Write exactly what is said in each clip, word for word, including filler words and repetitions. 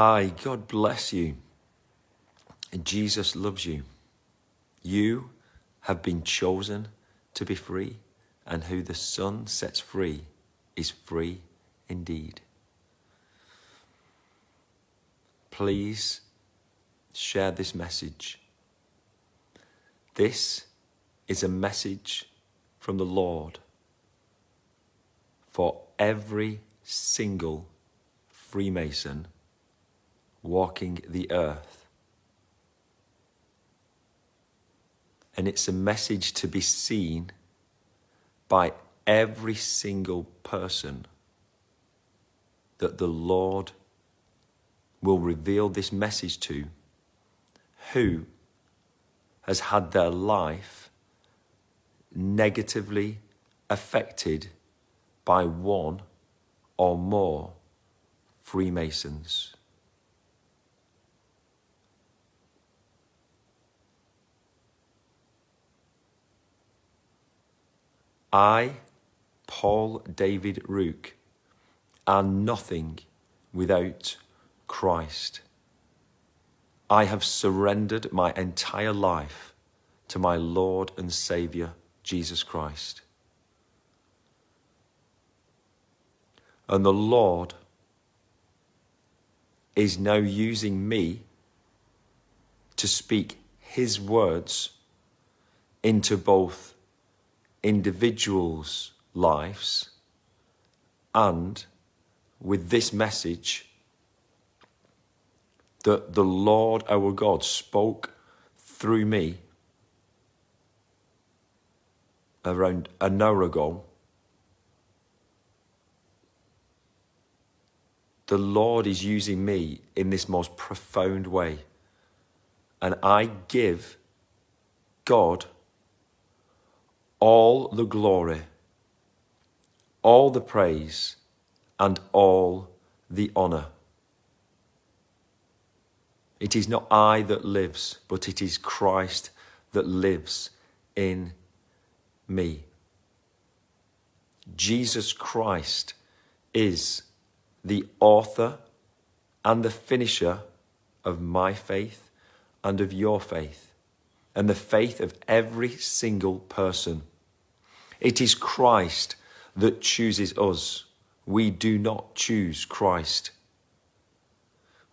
Hi, God bless you. Jesus loves you. You have been chosen to be free, and who the Son sets free is free indeed. Please share this message. This is a message from the Lord for every single Freemason walking the earth. And it's a message to be seen by every single person, that the Lord will reveal this message to who has had their life negatively affected by one or more Freemasons. I, Paul David Rouke, am nothing without Christ. I have surrendered my entire life to my Lord and Saviour, Jesus Christ. And the Lord is now using me to speak His words into both individuals' lives, and with this message that the Lord our God spoke through me around an hour ago. The Lord is using me in this most profound way, and I give God all the glory, all the praise, and all the honour. It is not I that lives, but it is Christ that lives in me. Jesus Christ is the author and the finisher of my faith and of your faith, and the faith of every single person. It is Christ that chooses us. We do not choose Christ.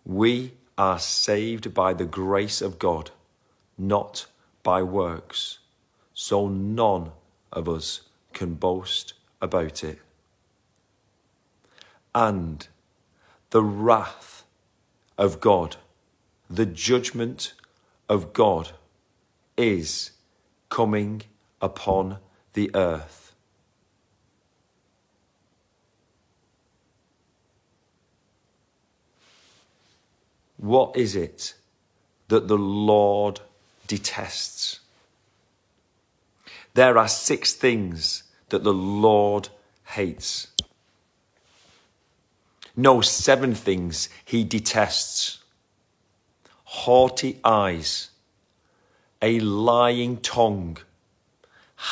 We are saved by the grace of God, not by works. So none of us can boast about it. And the wrath of God, the judgment of God, is coming upon the earth. What is it that the Lord detests? There are six things that the Lord hates. No, seven things He detests. Haughty eyes, a lying tongue,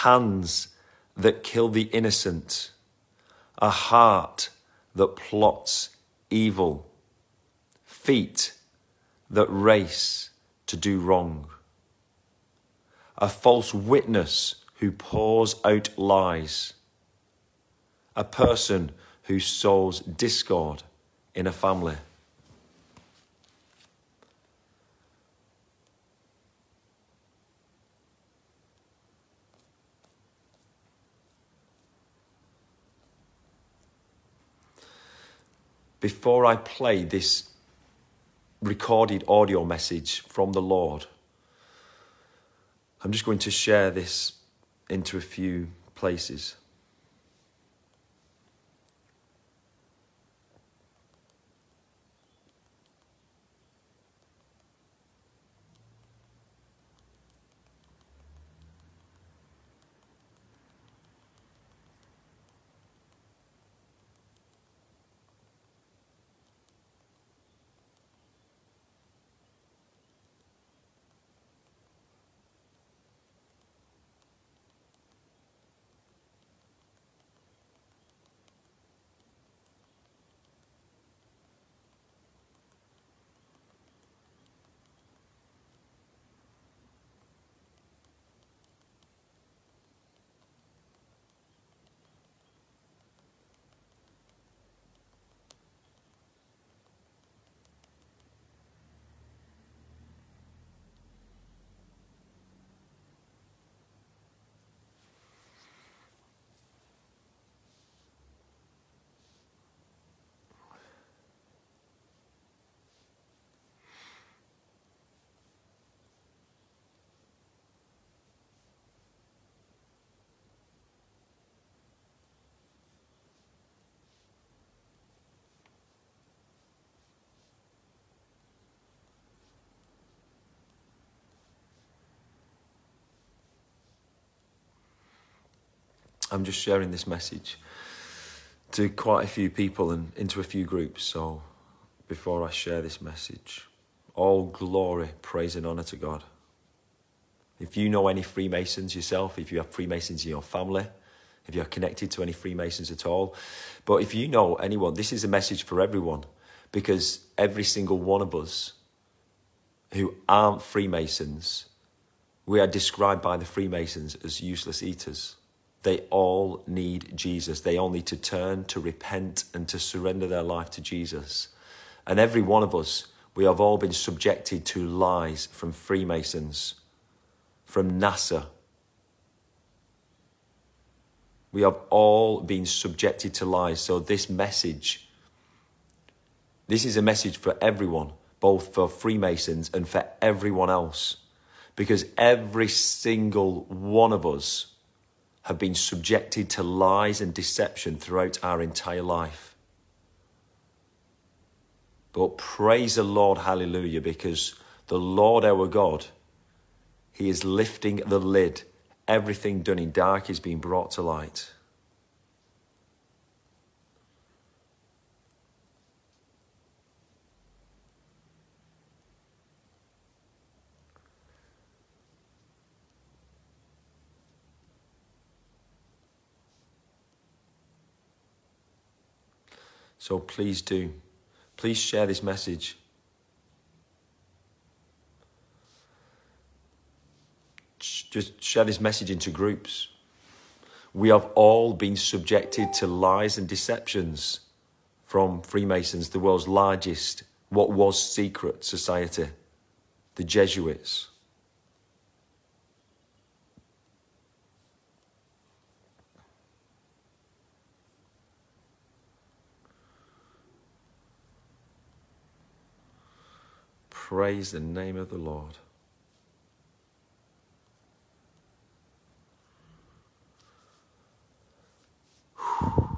hands that kill the innocent, a heart that plots evil, feet that race to do wrong, a false witness who pours out lies, a person who sows discord in a family. Before I play this recorded audio message from the Lord, I'm just going to share this into a few places. I'm just sharing this message to quite a few people and into a few groups. So before I share this message, all glory, praise and honour to God. If you know any Freemasons yourself, if you have Freemasons in your family, if you're connected to any Freemasons at all, but if you know anyone, this is a message for everyone, because every single one of us who aren't Freemasons, we are described by the Freemasons as useless eaters. They all need Jesus. They all need to turn, to repent, and to surrender their life to Jesus. And every one of us, we have all been subjected to lies from Freemasons, from NASA. We have all been subjected to lies. So this message, this is a message for everyone, both for Freemasons and for everyone else. Because every single one of us have been subjected to lies and deception throughout our entire life. But praise the Lord, hallelujah, because the Lord our God, he is lifting the lid. Everything done in dark is being brought to light. So please do. Please share this message. Just share this message into groups. We have all been subjected to lies and deceptions from Freemasons, the world's largest, what was secret society, the Jesuits. Praise the name of the Lord. Whew.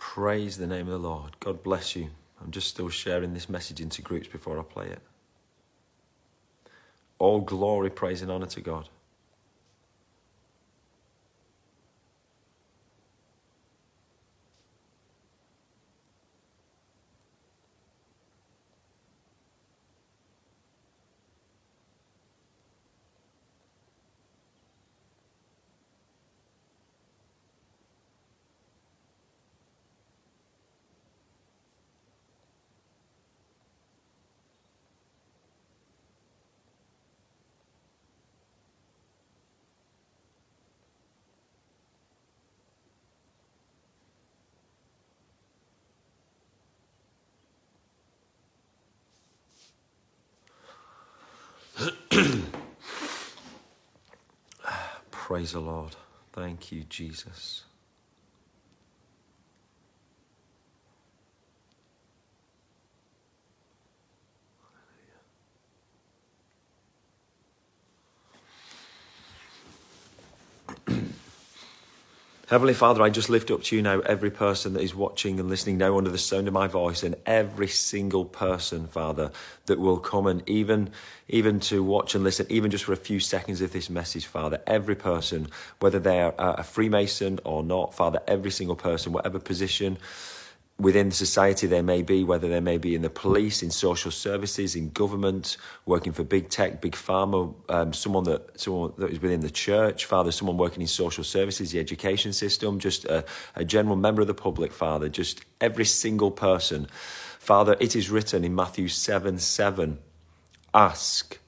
Praise the name of the Lord. God bless you. I'm just still sharing this message into groups before I play it. All glory, praise and honour to God. Praise the Lord. Thank you, Jesus. Heavenly Father, I just lift up to you now every person that is watching and listening now under the sound of my voice, and every single person, Father, that will come and even, even to watch and listen, even just for a few seconds of this message, Father, every person, whether they're a Freemason or not, Father, every single person, whatever position within society there may be, whether they may be in the police, in social services, in government, working for big tech, big pharma, um, someone that someone that is within the church, Father, someone working in social services, the education system, just a, a general member of the public, Father, just every single person. Father, it is written in Matthew seven seven, ask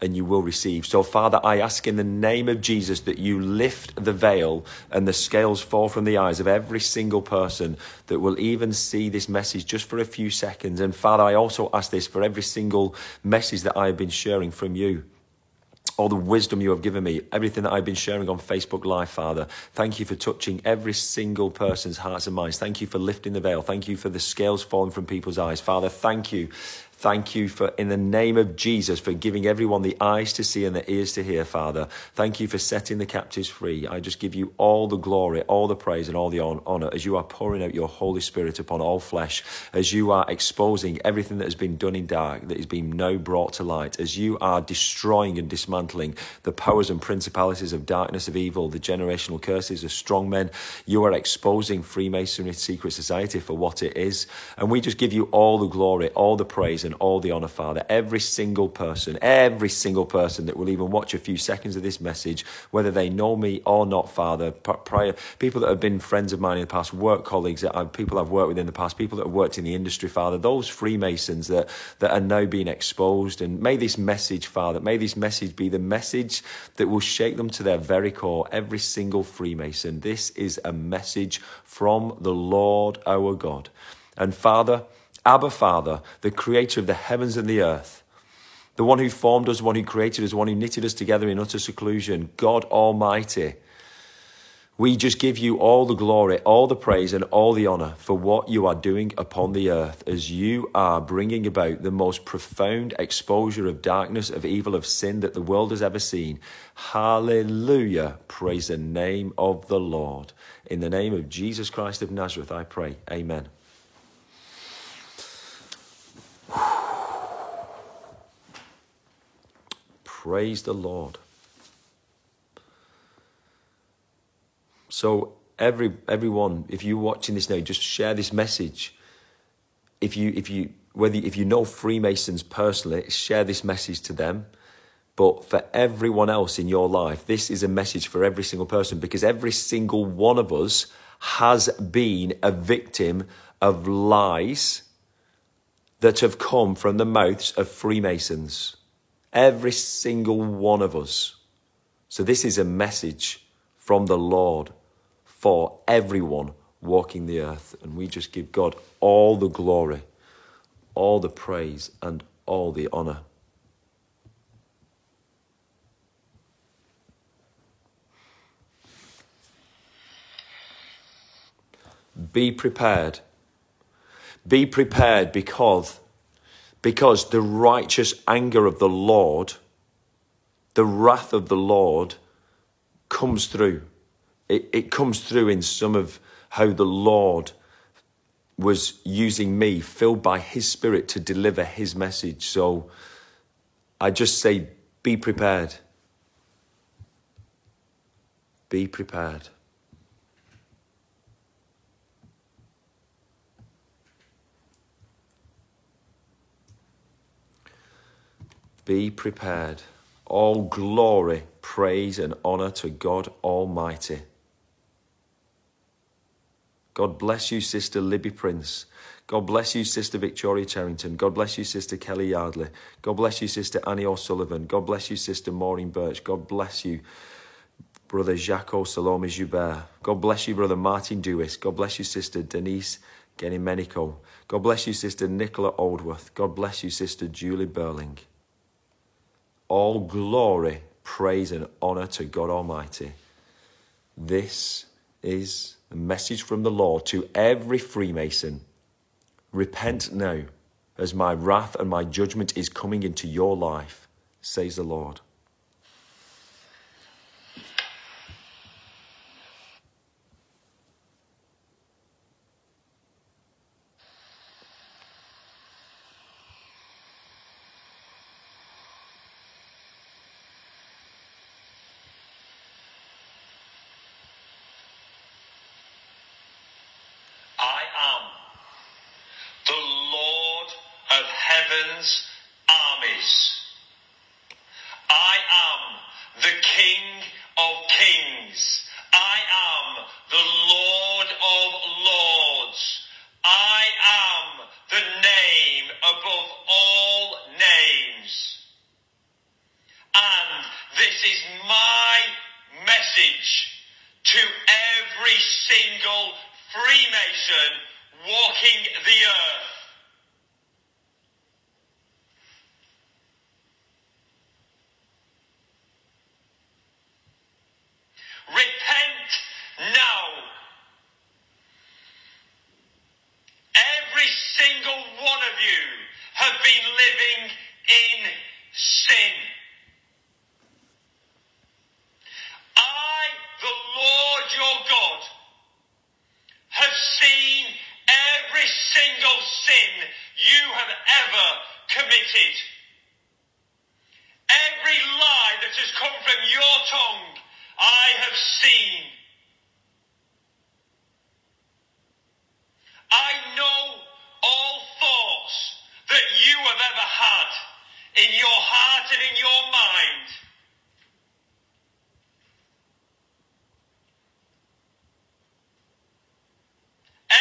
and you will receive. So, Father, I ask in the name of Jesus that you lift the veil and the scales fall from the eyes of every single person that will even see this message just for a few seconds. And, Father, I also ask this for every single message that I've been sharing from you, all the wisdom you have given me, everything that I've been sharing on Facebook Live, Father. Thank you for touching every single person's hearts and minds. Thank you for lifting the veil. Thank you for the scales falling from people's eyes. Father, thank you. Thank you for, in the name of Jesus, for giving everyone the eyes to see and the ears to hear, Father. Thank you for setting the captives free. I just give you all the glory, all the praise, and all the honor as you are pouring out your Holy Spirit upon all flesh, as you are exposing everything that has been done in dark, that has been now brought to light, as you are destroying and dismantling the powers and principalities of darkness, of evil, the generational curses of strong men. You are exposing Freemasonry, secret society for what it is. And we just give you all the glory, all the praise, and And all the honor, Father. Every single person, every single person that will even watch a few seconds of this message, whether they know me or not, Father, prior people that have been friends of mine in the past, work colleagues, that I've, people I've worked with in the past, people that have worked in the industry, Father, those Freemasons that, that are now being exposed. And may this message, Father, may this message be the message that will shake them to their very core, every single Freemason. This is a message from the Lord our God. And Father, Abba Father, the creator of the heavens and the earth, the one who formed us, the one who created us, the one who knitted us together in utter seclusion, God Almighty, we just give you all the glory, all the praise, and all the honor for what you are doing upon the earth as you are bringing about the most profound exposure of darkness, of evil, of sin that the world has ever seen. Hallelujah. Praise the name of the Lord. In the name of Jesus Christ of Nazareth, I pray. Amen. Praise the Lord. So every everyone, if you're watching this now, just share this message. If you if you whether if you know Freemasons personally, share this message to them. But for everyone else in your life, this is a message for every single person, because every single one of us has been a victim of lies that have come from the mouths of Freemasons. Every single one of us. So this is a message from the Lord for everyone walking the earth. And we just give God all the glory, all the praise, and all the honor. Be prepared. Be prepared because... Because the righteous anger of the Lord, the wrath of the Lord, comes through. It, it comes through in some of how the Lord was using me, filled by his Spirit, to deliver his message. So I just say, be prepared. Be prepared. Be prepared. All glory, praise, and honor to God Almighty. God bless you, Sister Libby Prince. God bless you, Sister Victoria Terrington. God bless you, Sister Kelly Yardley. God bless you, Sister Annie O'Sullivan. God bless you, Sister Maureen Birch. God bless you, Brother Jaco Salome Joubert. God bless you, Brother Martin Dewis. God bless you, Sister Denise Genimenico. God bless you, Sister Nicola Oldworth. God bless you, Sister Julie Burling. All glory, praise, and honor to God Almighty. This is a message from the Lord to every Freemason. Repent now, as my wrath and my judgment is coming into your life, says the Lord. heaven's armies. I am the King of kings. I am the Lord of lords. I am the name above all names. And this is my message to every single Freemason walking the earth. Repent now. Every single one of you have been living in sin. I, the Lord your God, have seen every single sin you have ever committed. Every lie that has come from your tongue, I have seen. I know all thoughts that you have ever had in your heart and in your mind.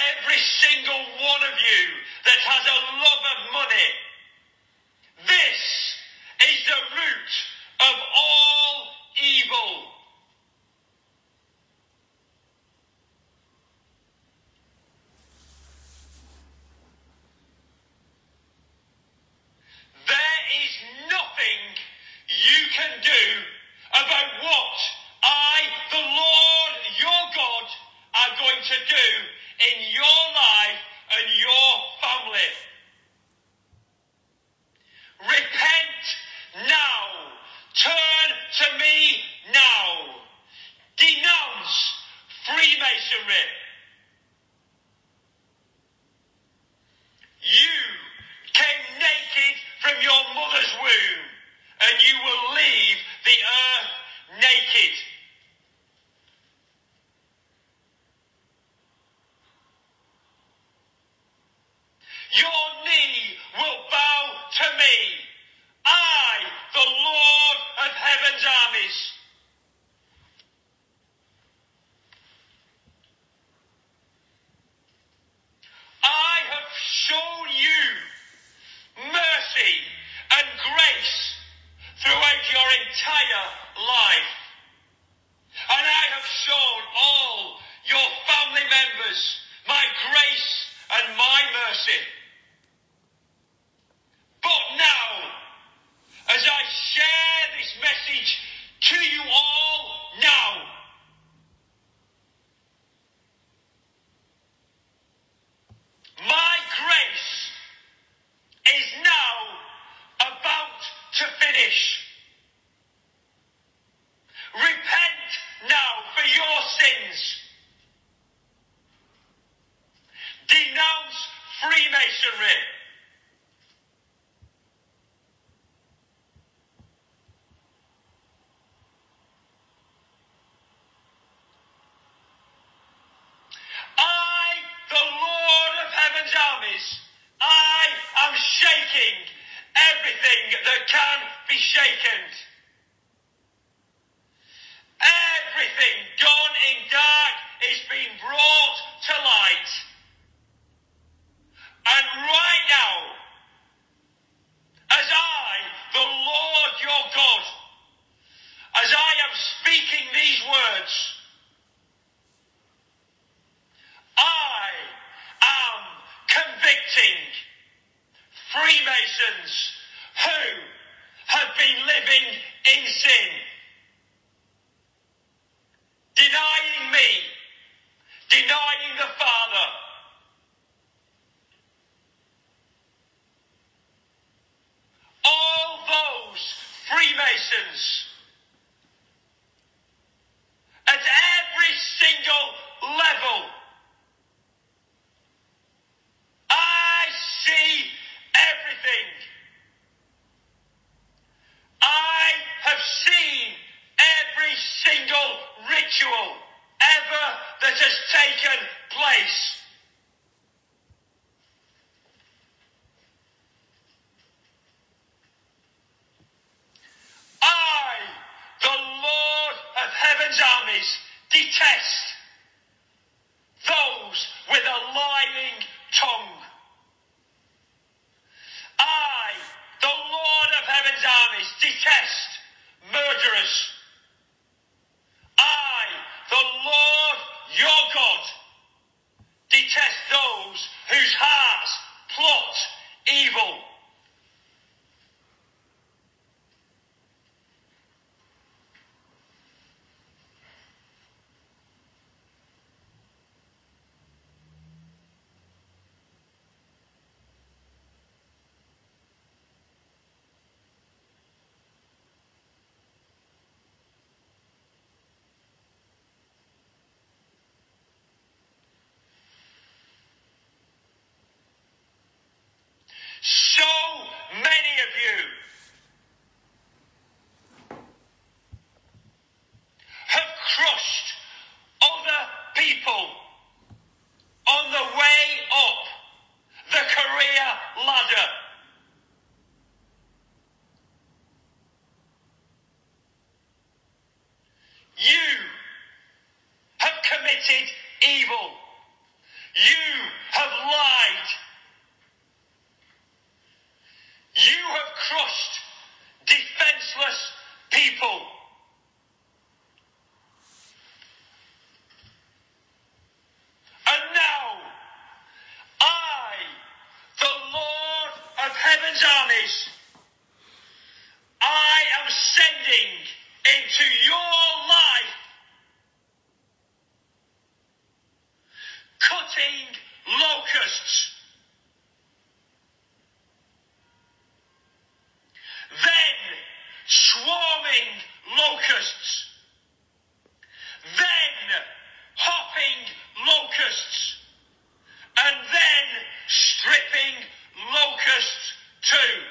Every single one of you that has a love of money, this is the root of all evil. There is nothing you can do about what I, the Lord your God, am going to do in your life and your family. Repent now. Turn to me now. Denounce Freemasonry. You came naked from your mother's womb, and you will leave the earth naked. Your knee will bow to me. I, the Lord of heaven's armies. I have shown you mercy and grace throughout your entire life. And I have shown all your family members my grace and my mercy. But now, as I share this message to you all now, my grace is now about to finish. Repent now for your sins. Denounce Freemasonry. That can be shaken. Everything done in dark is being brought to light. And right now, as I, the Lord your God, as I am speaking these words, I am convicting Freemasons who have been living in sin, denying me, denying the Father. All those Freemasons at every single level, I see everything. I have seen every single ritual ever that has taken place. Tories detest those with a lying tongue. I, the Lord of Heaven's armies, detest murderers. I, the Lord your God, detest those whose hearts plot evil. Evil. You have lied. You have crushed defenseless people. And now, I, the Lord of Heaven's armies, I am sending into your life cutting locusts. Then swarming locusts. Then hopping locusts. And then stripping locusts too.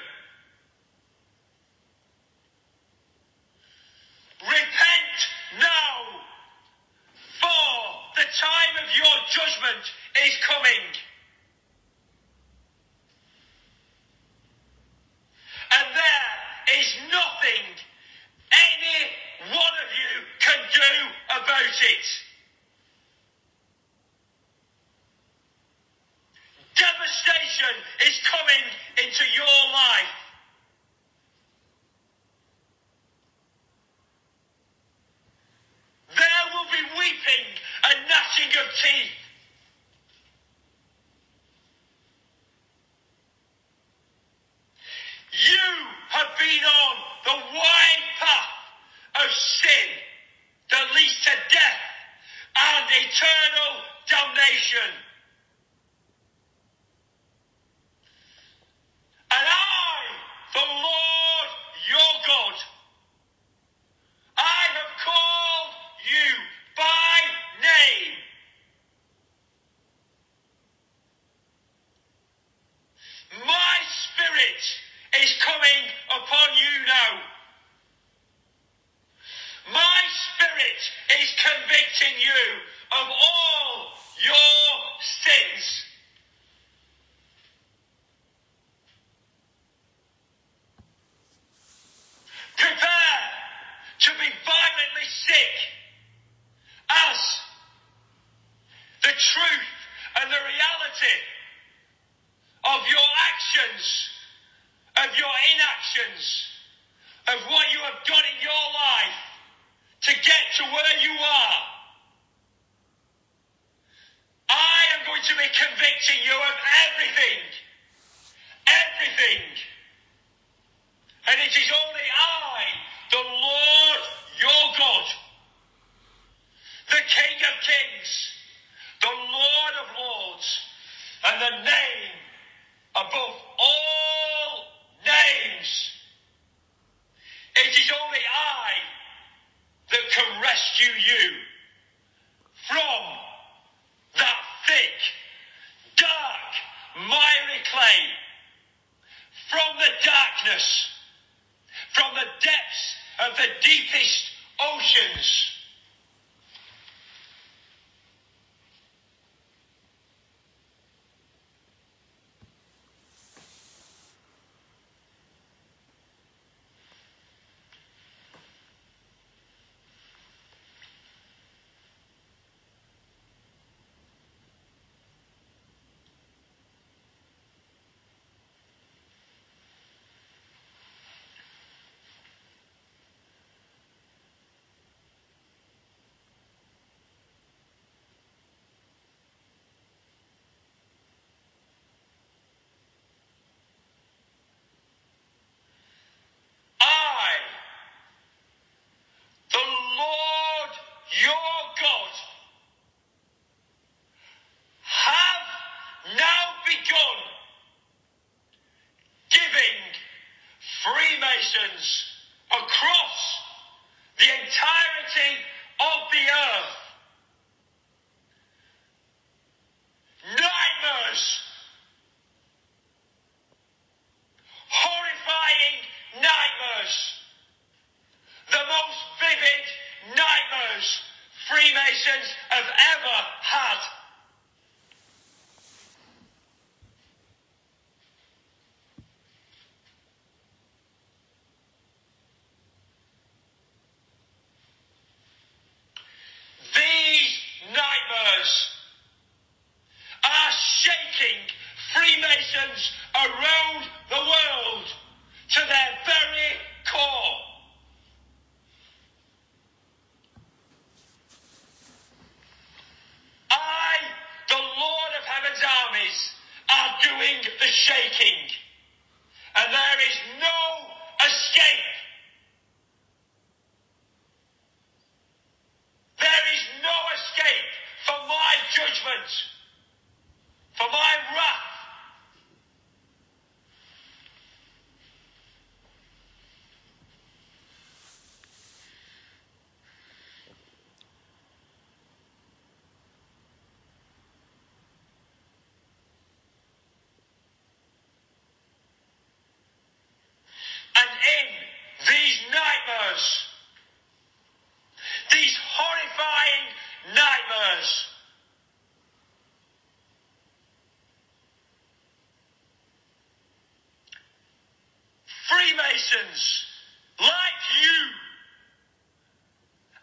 Repent now, for the time of your judgment is coming. And there is nothing any one of you can do about it. Devastation is coming into your life. There will be weeping and gnashing of teeth. You have been on the wide path of sin that leads to death and eternal damnation. And I, the Lord your God, I have called you by name. My spirit is coming upon you now. My spirit is convicting you of all your sins. Prepare to be violently sick as the truth and the reality of your actions, of your inactions, of what you have done in your life to get to where you are. I am going to be convicting you of everything, everything. And it is only I, the Lord your God, the King of kings, the Lord of lords, and the name above all names. It is only I that can rescue you from that thick, dark, miry clay, from the darkness, from the depths of the deepest oceans. Freemasons across the entirety of the earth. Nightmares. Horrifying nightmares. The most vivid nightmares Freemasons have ever had. Freemasons around the world to their very core. I, the Lord of Heaven's armies, are doing the shaking, and there is no escape. There is no escape from my judgment, for my wrath. These horrifying nightmares, Freemasons like you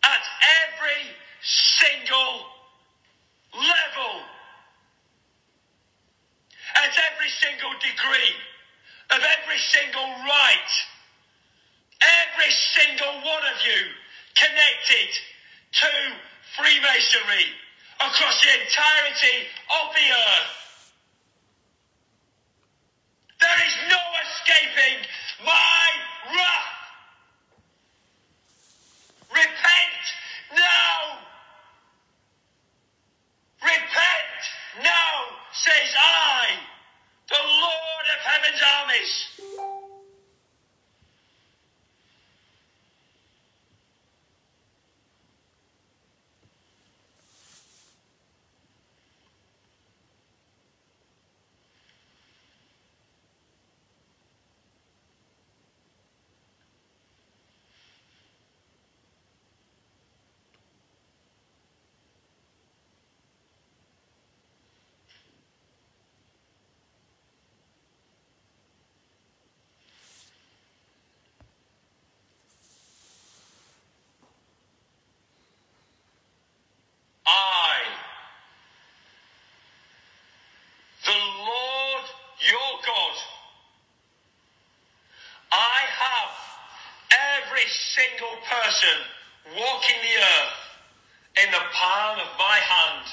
at every single level, at every single degree, of every single right. Every single one of you connected to Freemasonry across the entirety of the earth. There is no escaping my wrath. Repent now. Repent now, says I, the Lord of Heaven's armies. Single person walking the earth in the palm of my hand.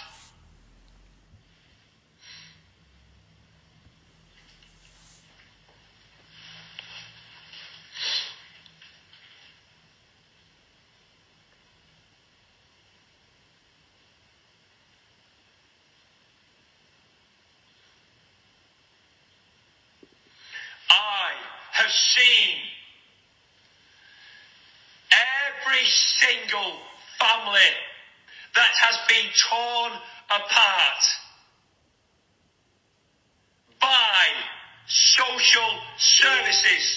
I have seen every single family that has been torn apart by social services.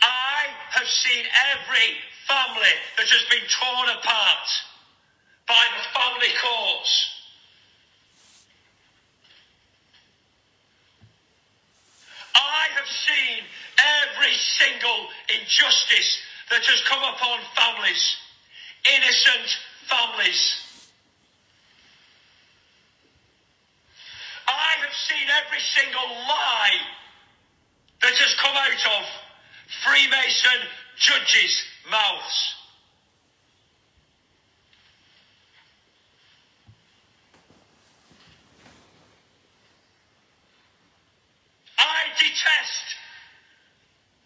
I have seen every family that has been torn apart by the family courts. I have seen every single injustice that has come upon families, innocent families. I have seen every single lie that has come out of Freemason judges' mouths. I detest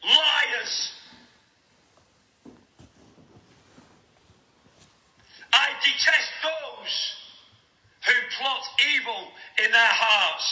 liars. I detest those who plot evil in their hearts.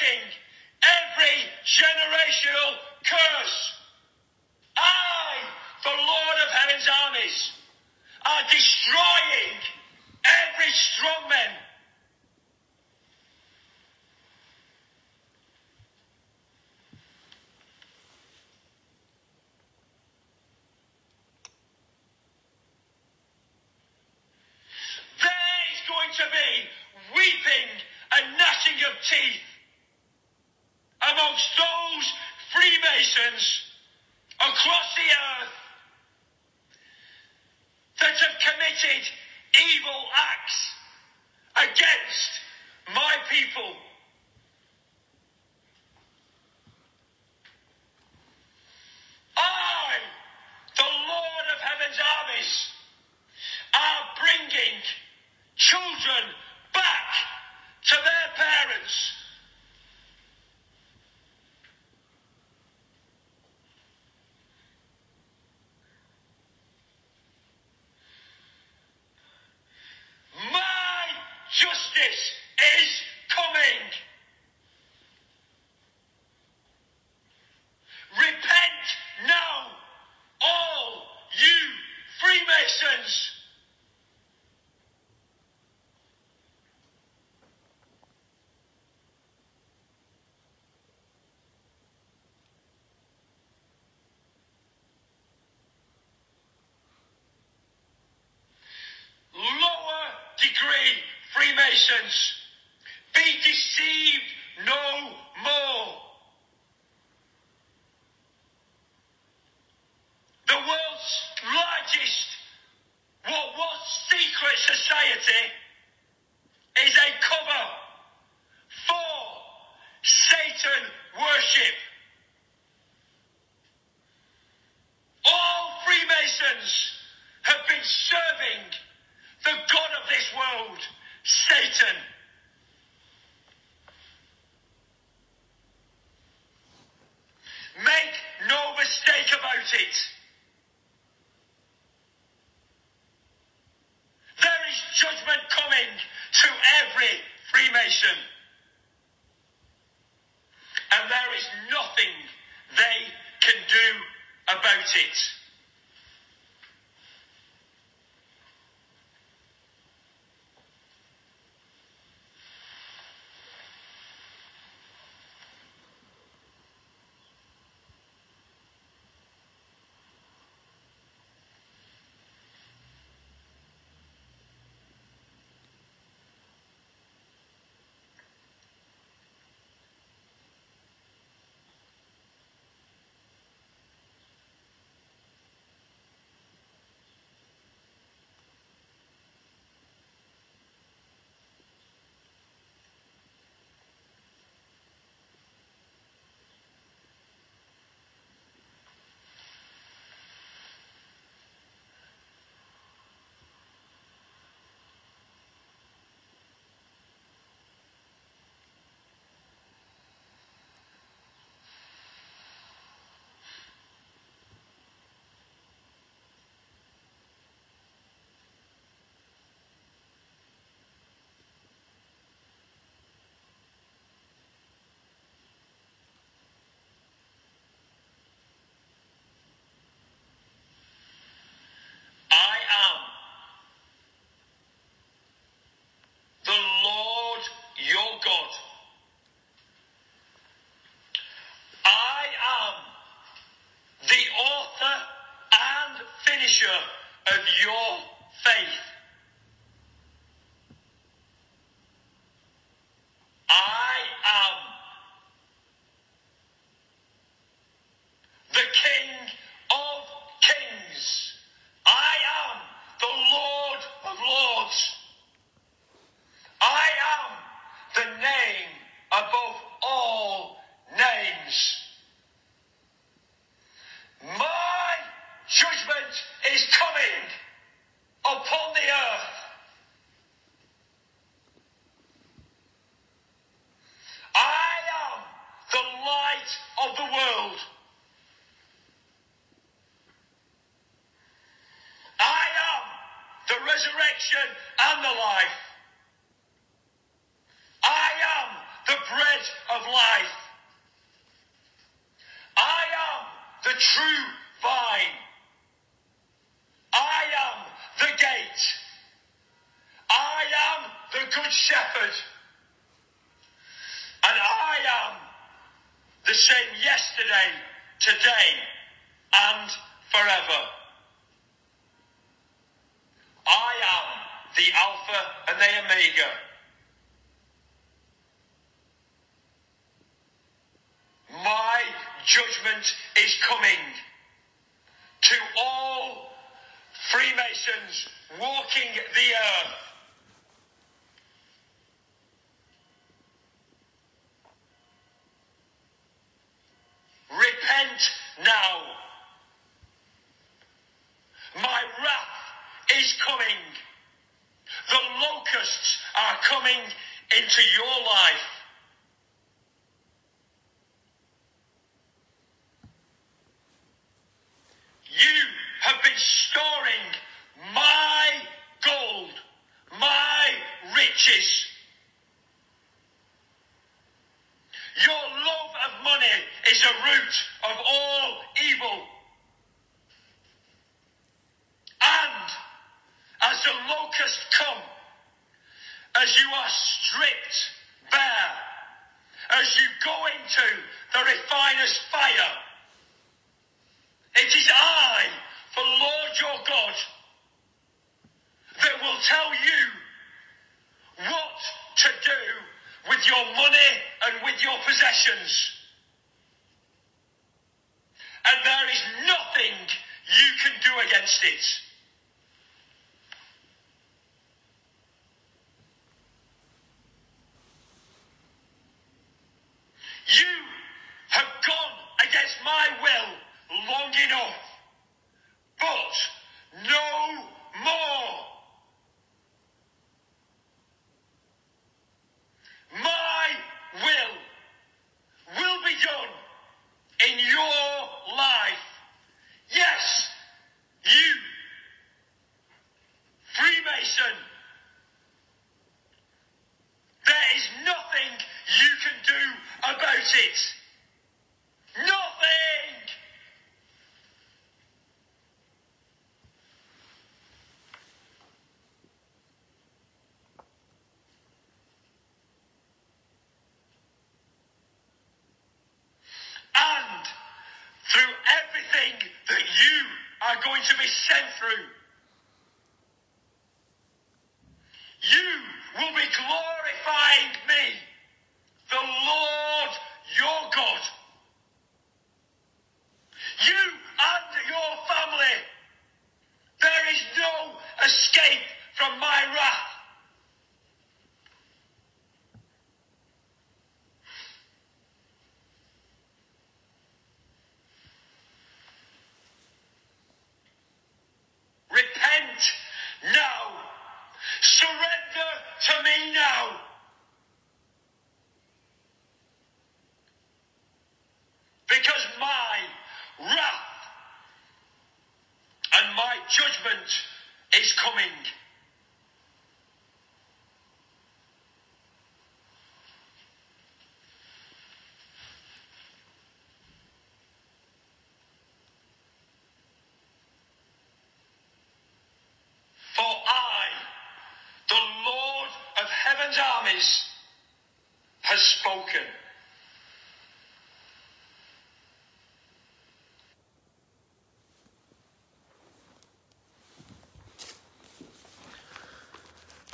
breaking every generational curse. I, the Lord of Heaven's armies, are destroying every strong man. To be weeping and gnashing of teeth amongst those Freemasons across the earth that have committed evil acts against my people. I, the Lord of Heaven's armies, are bringing children back to their parents. My justice is coming. Repent now, all you Freemasons. Freemations, be deceived no more. The world's largest, what was secret society, is a cover for Satan worship. All Freemasons have been serving the God of this world, Satan. Make no mistake about it. There is judgment coming to every Freemason, and there is nothing they can do about it. Of your faith. I am the King of Kings. I am the Lord of Lords. I am the name above all names. My judgment is coming upon the earth. I am the light of the world. I am the resurrection and the life. I am the bread of life. life. I am the true vine. I am the gate. I am the good shepherd. And I am the same yesterday, today, and forever. I am the Alpha and the Omega. My judgment is coming to all Freemasons walking the earth. Repent now. My wrath is coming. The locusts are coming into your life. You have been storing my gold, my riches. Your love of money is a root of all evil. And as the locusts come, as you are stripped bare, as you go into the refiner's fire, it is I, the Lord your God, that will tell you what to do with your money and with your possessions. And there is nothing you can do against it. You have gone against my will long enough, but no more. My will will be done in your life. Yes, you, Freemason, there is nothing you can do about it. Nothing. Through everything that you are going to be sent through, you will be glorifying me, the Lord your God. You and your family, there is no escape from my wrath. Repent now. Surrender to me now. Because my wrath and my judgment is coming. Armies has spoken.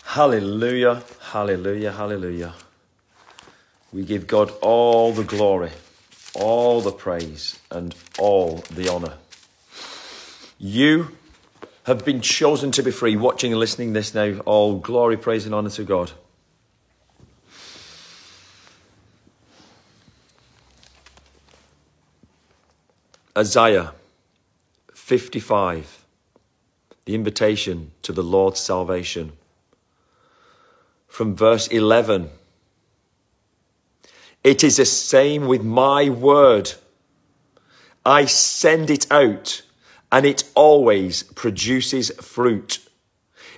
Hallelujah, hallelujah, hallelujah. We give God all the glory, all the praise, and all the honor. You have been chosen to be free, watching and listening this now. All glory, praise, and honor to God. Isaiah fifty-five, the invitation to the Lord's salvation. From verse eleven, it is the same with my word. I send it out, and it always produces fruit.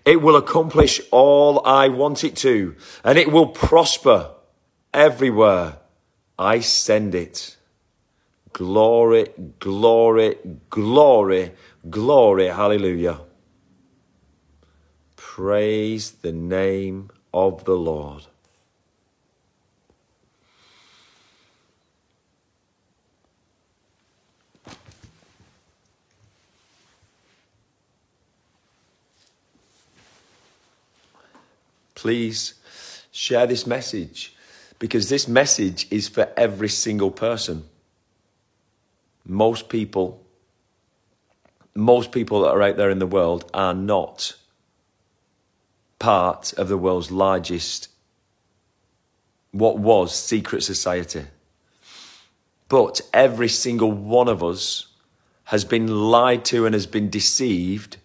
It will accomplish all I want it to, and it will prosper everywhere I send it. Glory, glory, glory, glory, hallelujah. Praise the name of the Lord. Please share this message, because this message is for every single person. Most people, most people that are out there in the world are not part of the world's largest, what was secret society. But every single one of us has been lied to and has been deceived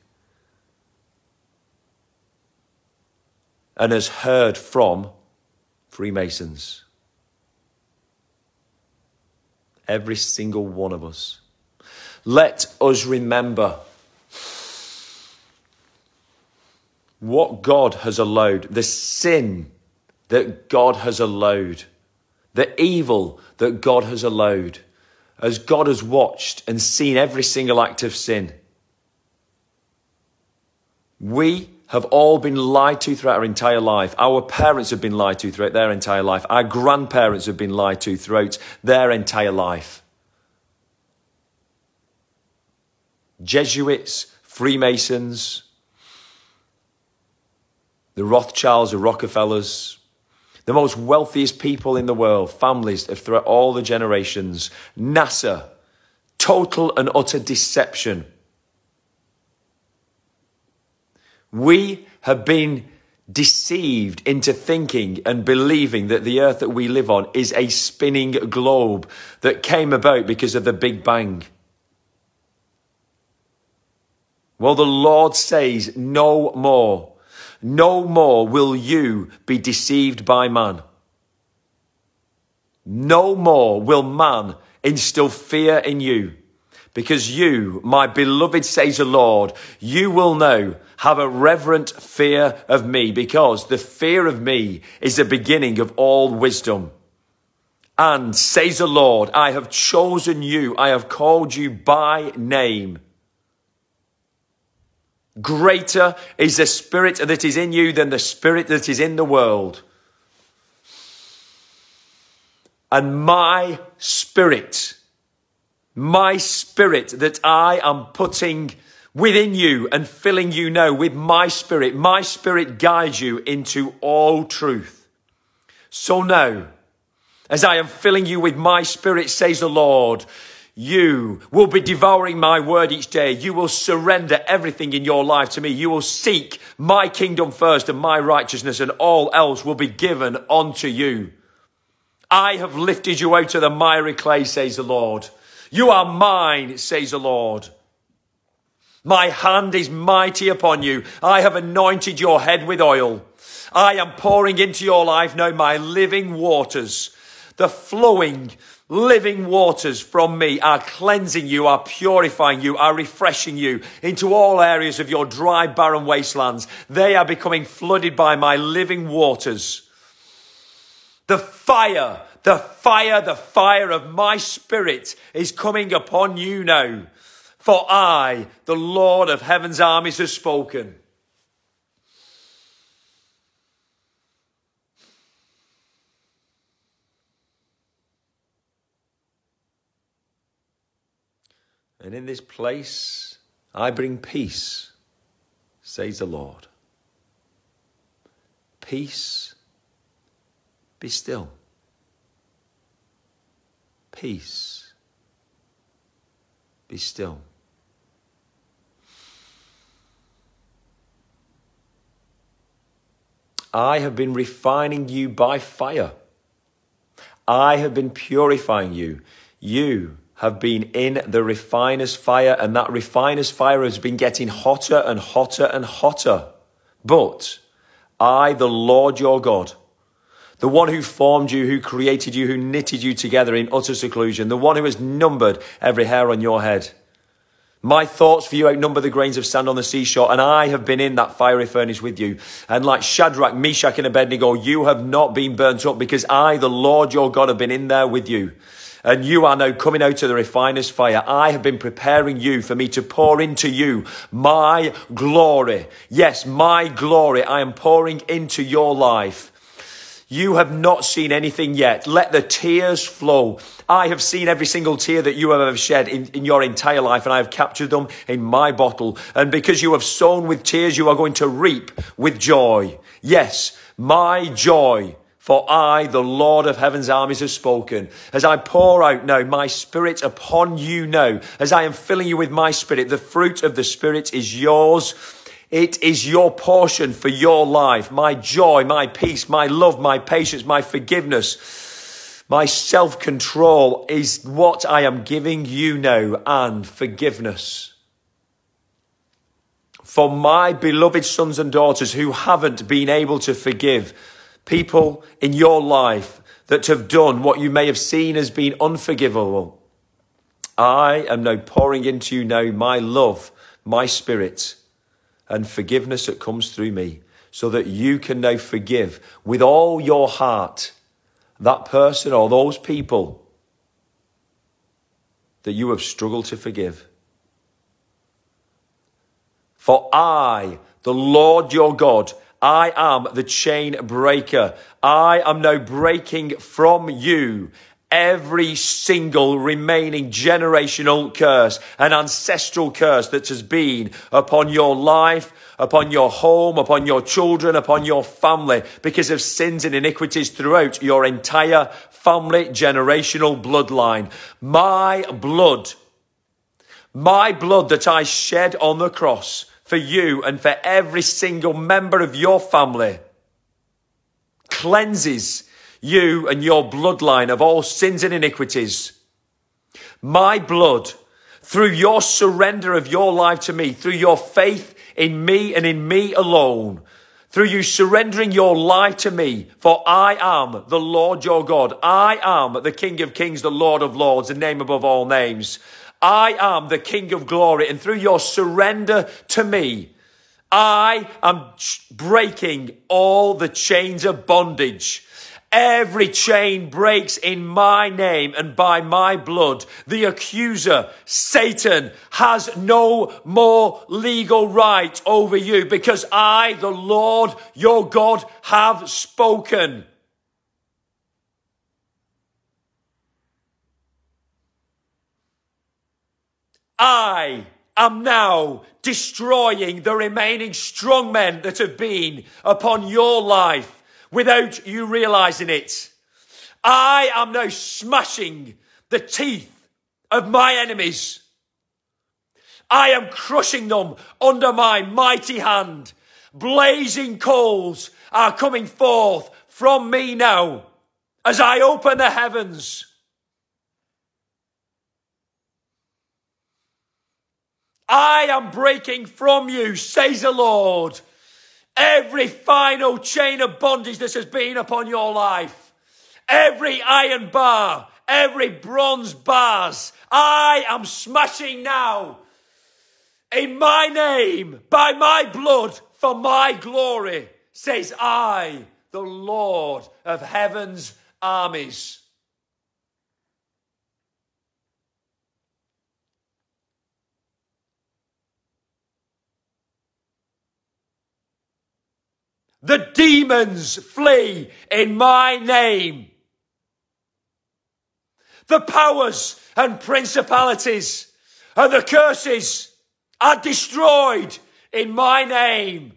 and has heard from Freemasons. Every single one of us. Let us remember what God has allowed, the sin that God has allowed, the evil that God has allowed, as God has watched and seen every single act of sin. We have all been lied to throughout our entire life. Our parents have been lied to throughout their entire life. Our grandparents have been lied to throughout their entire life. Jesuits, Freemasons, the Rothschilds, the Rockefellers, the most wealthiest people in the world, families throughout all the generations. NASA, total and utter deception. We have been deceived into thinking and believing that the earth that we live on is a spinning globe that came about because of the Big Bang. Well, the Lord says, no more. No more will you be deceived by man. No more will man instill fear in you. Because you, my beloved, says the Lord, you will know, have a reverent fear of me, because the fear of me is the beginning of all wisdom. And, says the Lord, I have chosen you, I have called you by name. Greater is the spirit that is in you than the spirit that is in the world. And my spirit... My spirit that I am putting within you and filling you now with my spirit. My spirit guides you into all truth. So now, as I am filling you with my spirit, says the Lord, you will be devouring my word each day. You will surrender everything in your life to me. You will seek my kingdom first and my righteousness, and all else will be given unto you. I have lifted you out of the miry clay, says the Lord. You are mine, says the Lord. My hand is mighty upon you. I have anointed your head with oil. I am pouring into your life now my living waters. The flowing, living waters from me are cleansing you, are purifying you, are refreshing you into all areas of your dry, barren wastelands. They are becoming flooded by my living waters. The fire... The fire, the fire of my spirit is coming upon you now. For I, the Lord of heaven's armies, has spoken. And in this place I bring peace, says the Lord. Peace, be still. Peace, be still. I have been refining you by fire. I have been purifying you. You have been in the refiner's fire, and that refiner's fire has been getting hotter and hotter and hotter. But I, the Lord your God, the one who formed you, who created you, who knitted you together in utter seclusion, the one who has numbered every hair on your head, My thoughts for you outnumber the grains of sand on the seashore, and I have been in that fiery furnace with you. And like Shadrach, Meshach, and Abednego, you have not been burnt up, because I, the Lord your God, have been in there with you. And you are now coming out of the refiner's fire. I have been preparing you for me to pour into you my glory. Yes, my glory I am pouring into your life. You have not seen anything yet. Let the tears flow. I have seen every single tear that you have ever shed in, in your entire life, and I have captured them in my bottle. And because you have sown with tears, you are going to reap with joy. Yes, my joy. For I, the Lord of heaven's armies, have spoken. As I pour out now my spirit upon you now, as I am filling you with my spirit, the fruit of the spirit is yours. It is your portion for your life, my joy, my peace, my love, my patience, my forgiveness, my self-control is what I am giving you now, and forgiveness. For my beloved sons and daughters who haven't been able to forgive people in your life that have done what you may have seen as being unforgivable, I am now pouring into you now my love, my spirit, and forgiveness that comes through me, so that you can now forgive with all your heart that person or those people that you have struggled to forgive. For I, the Lord your God, I am the chain breaker. I am now breaking from you every single remaining generational curse, an ancestral curse that has been upon your life, upon your home, upon your children, upon your family, because of sins and iniquities throughout your entire family generational bloodline. My blood, my blood that I shed on the cross for you and for every single member of your family, cleanses you and your bloodline of all sins and iniquities. My blood, through your surrender of your life to me, through your faith in me and in me alone, through you surrendering your life to me, for I am the Lord your God. I am the King of kings, the Lord of lords, the name above all names. I am the King of glory, and through your surrender to me, I am breaking all the chains of bondage. Every chain breaks in my name and by my blood. The accuser, Satan, has no more legal right over you, because I, the Lord, your God, have spoken. I am now destroying the remaining strongmen that have been upon your life, without you realizing it. I am now smashing the teeth of my enemies. I am crushing them under my mighty hand. Blazing coals are coming forth from me now, as I open the heavens. I am breaking from you, says the Lord, every final chain of bondage that has been upon your life, every iron bar, every bronze bars, I am smashing now in my name, by my blood, for my glory, says I, the Lord of heaven's armies. The demons flee in my name. The powers and principalities and the curses are destroyed in my name.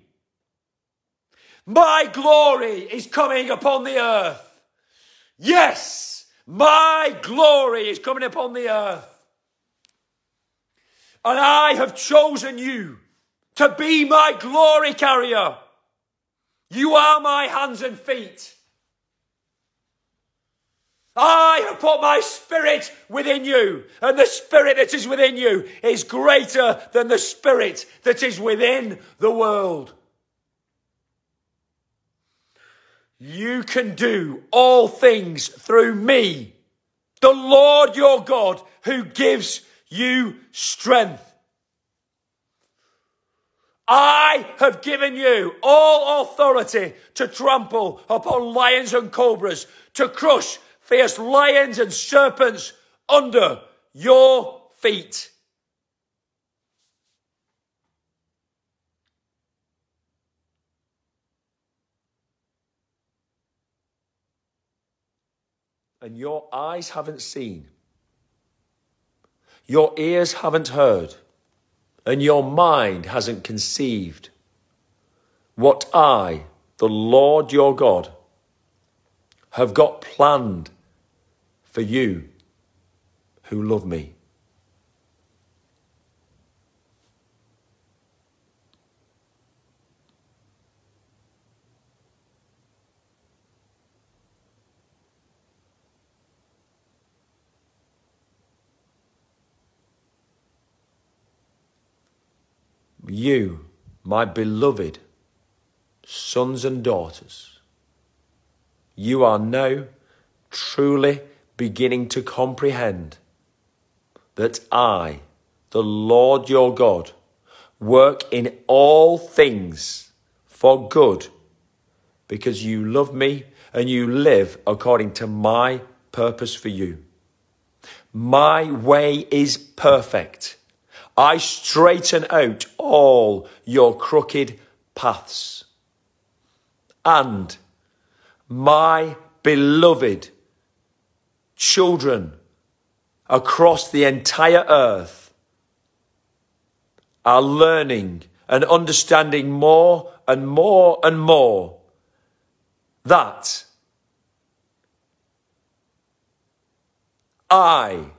My glory is coming upon the earth. Yes, my glory is coming upon the earth. And I have chosen you to be my glory carrier. You are my hands and feet. I have put my spirit within you, and the spirit that is within you is greater than the spirit that is within the world. You can do all things through me, the Lord your God, who gives you strength. I have given you all authority to trample upon lions and cobras, to crush fierce lions and serpents under your feet. And your eyes haven't seen, your ears haven't heard, and your mind hasn't conceived what I, the Lord your God, have got planned for you who love me. You, my beloved sons and daughters, you are now truly beginning to comprehend that I, the Lord your God, work in all things for good, because you love me and you live according to my purpose for you. My way is perfect. I straighten out all your crooked paths. And my beloved children across the entire earth are learning and understanding more and more and more that I,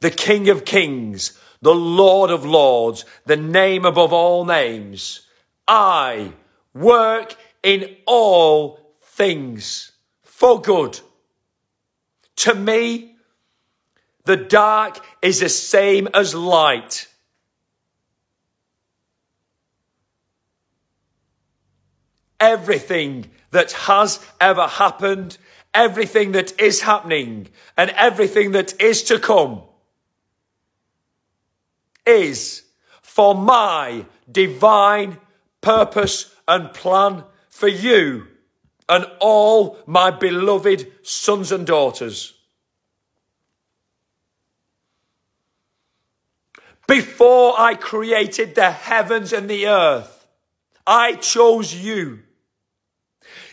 the King of Kings, the Lord of Lords, the name above all names, I work in all things for good. To me, the dark is the same as light. Everything that has ever happened, everything that is happening, and everything that is to come is for my divine purpose and plan for you and all my beloved sons and daughters. Before I created the heavens and the earth, I chose you.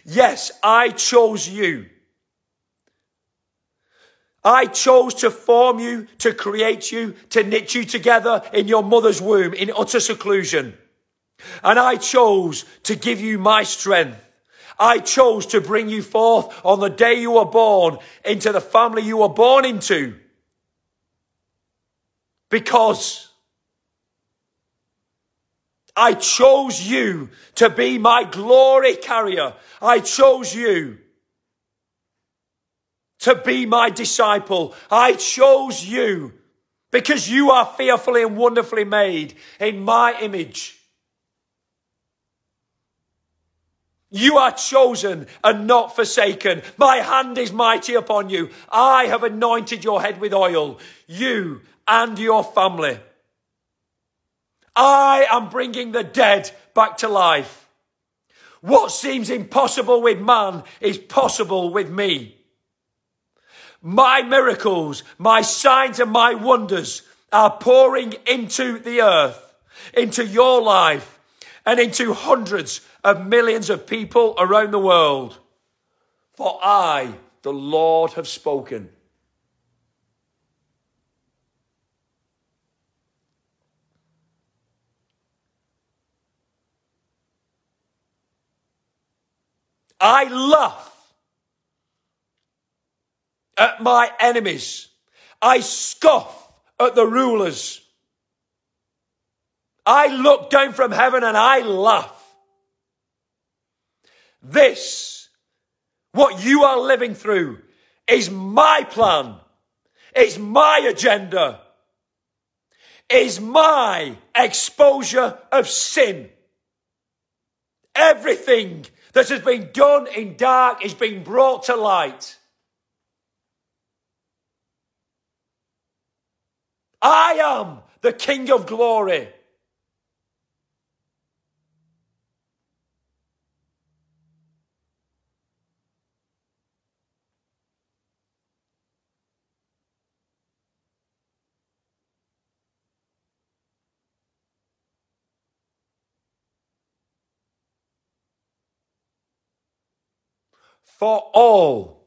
Yes, I chose you. I chose to form you, to create you, to knit you together in your mother's womb in utter seclusion. And I chose to give you my strength. I chose to bring you forth on the day you were born into the family you were born into. Because I chose you to be my glory carrier. I chose you to be my disciple. I chose you because you are fearfully and wonderfully made in my image. You are chosen and not forsaken. My hand is mighty upon you. I have anointed your head with oil, you and your family. I am bringing the dead back to life. What seems impossible with man is possible with me. My miracles, my signs and my wonders are pouring into the earth, into your life and into hundreds of millions of people around the world. For I, the Lord, have spoken. I laugh at my enemies. I scoff at the rulers. I look down from heaven and I laugh. This, what you are living through, is my plan, is my agenda, is my exposure of sin. Everything that has been done in dark is being brought to light. I am the King of Glory. for all.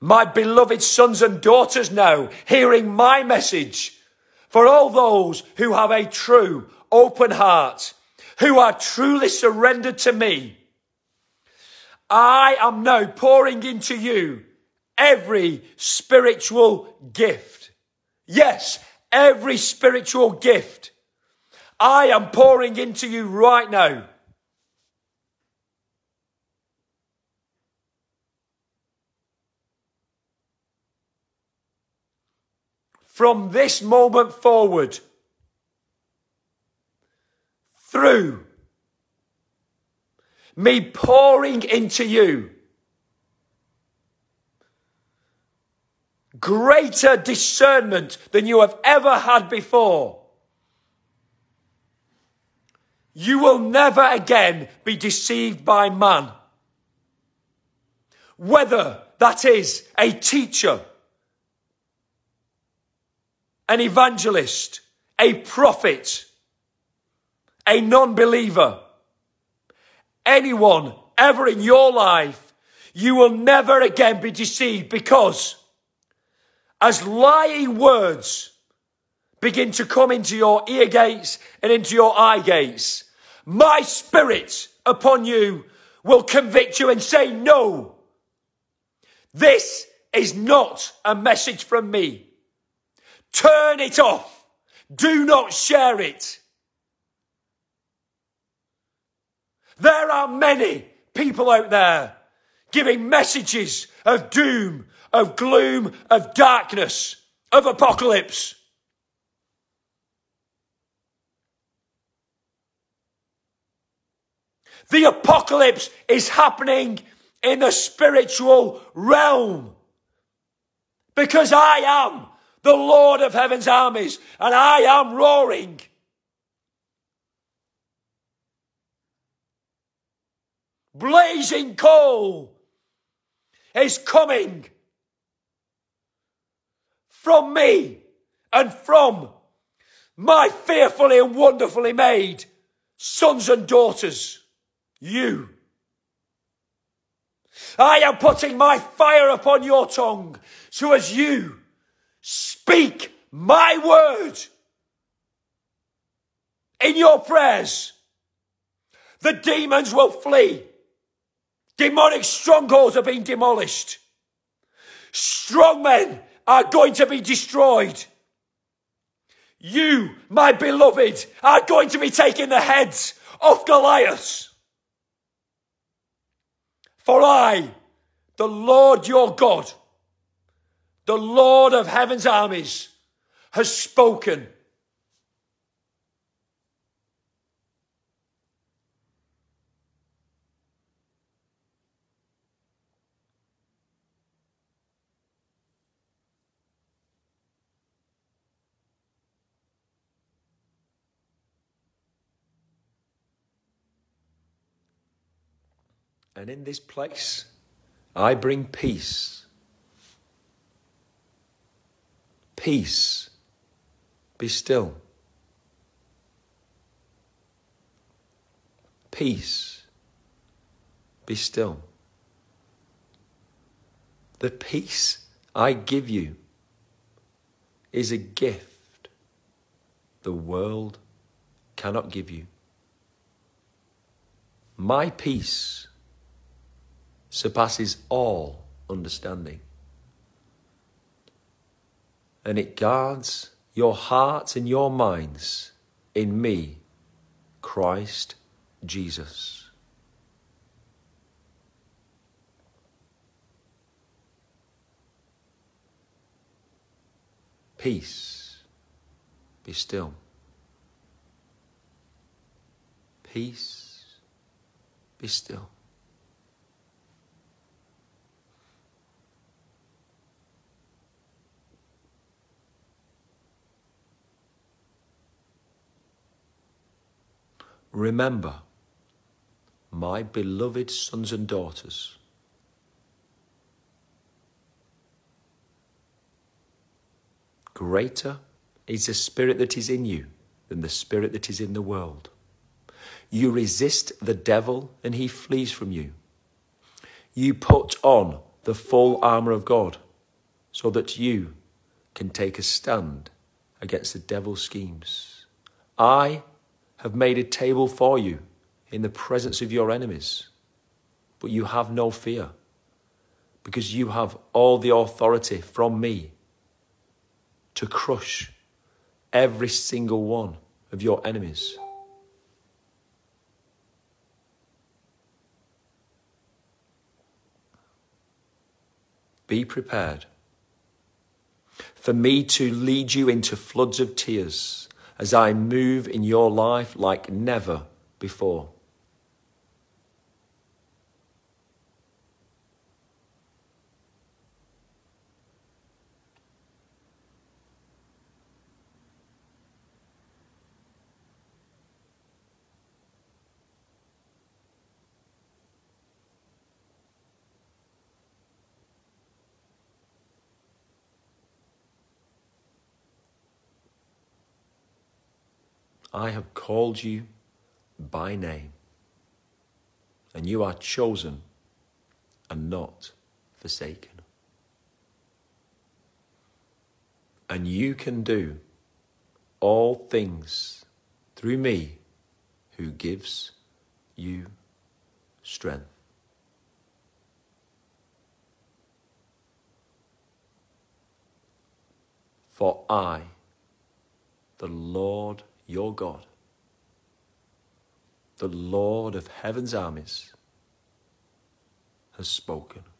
My beloved sons and daughters now hearing my message, for all those who have a true open heart, who are truly surrendered to me. I am now pouring into you every spiritual gift. Yes, every spiritual gift. I am pouring into you right now. From this moment forward, through me pouring into you, greater discernment than you have ever had before. You will never again be deceived by man. Whether that is a teacher, an evangelist, a prophet, a non-believer, anyone ever in your life, you will never again be deceived, because as lying words begin to come into your ear gates and into your eye gates, my spirit upon you will convict you and say, no, this is not a message from me. Turn it off. Do not share it. There are many people out there giving messages of doom, of gloom, of darkness, of apocalypse. The apocalypse is happening in the spiritual realm, because I am the Lord of Heaven's armies, and I am roaring. Blazing coal is coming from me and from my fearfully and wonderfully made sons and daughters. You. I am putting my fire upon your tongue, so as you speak my word in your prayers, the demons will flee. Demonic strongholds are being demolished. Strong men are going to be destroyed. You, my beloved, are going to be taking the heads off Goliath. For I, the Lord your God, the Lord of Heaven's armies, has spoken. And in this place, I bring peace. Peace. Be still. Peace. Be still. The peace I give you is a gift the world cannot give you. My peace surpasses all understanding, and it guards your hearts and your minds in me, Christ Jesus. Peace, be still. Peace, be still. Remember, my beloved sons and daughters, greater is the spirit that is in you than the spirit that is in the world. You resist the devil and he flees from you. you put on the full armour of God so that you can take a stand against the devil's schemes. I have made a table for you in the presence of your enemies, but you have no fear, because you have all the authority from me to crush every single one of your enemies. Be prepared for me to lead you into floods of tears as I move in your life like never before. I have called you by name, and you are chosen and not forsaken. And you can do all things through me who gives you strength. For I, the Lord your God, the Lord of heaven's armies, has spoken.